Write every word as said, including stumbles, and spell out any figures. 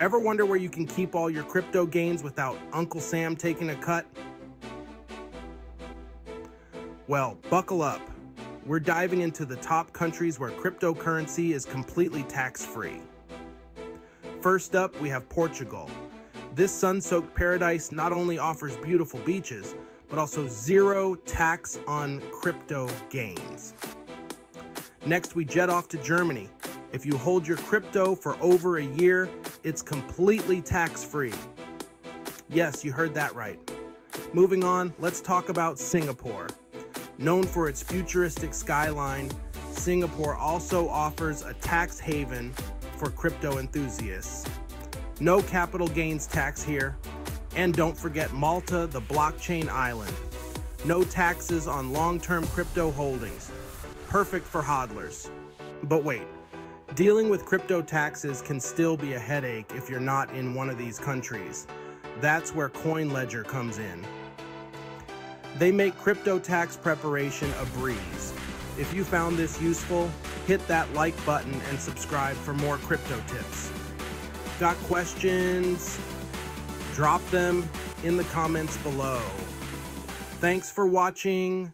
Ever wonder where you can keep all your crypto gains without Uncle Sam taking a cut? Well, buckle up. We're diving into the top countries where cryptocurrency is completely tax-free. First up, we have Portugal. This sun-soaked paradise not only offers beautiful beaches, but also zero tax on crypto gains. Next, we jet off to Germany. If you hold your crypto for over a year, it's completely tax-free. Yes, you heard that right. Moving on, let's talk about Singapore. Known for its futuristic skyline, Singapore also offers a tax haven for crypto enthusiasts. No capital gains tax here. And don't forget Malta, the blockchain island. No taxes on long-term crypto holdings. Perfect for hodlers. But wait. Dealing with crypto taxes can still be a headache if you're not in one of these countries. That's where CoinLedger comes in. They make crypto tax preparation a breeze. If you found this useful, hit that like button and subscribe for more crypto tips. Got questions? Drop them in the comments below. Thanks for watching.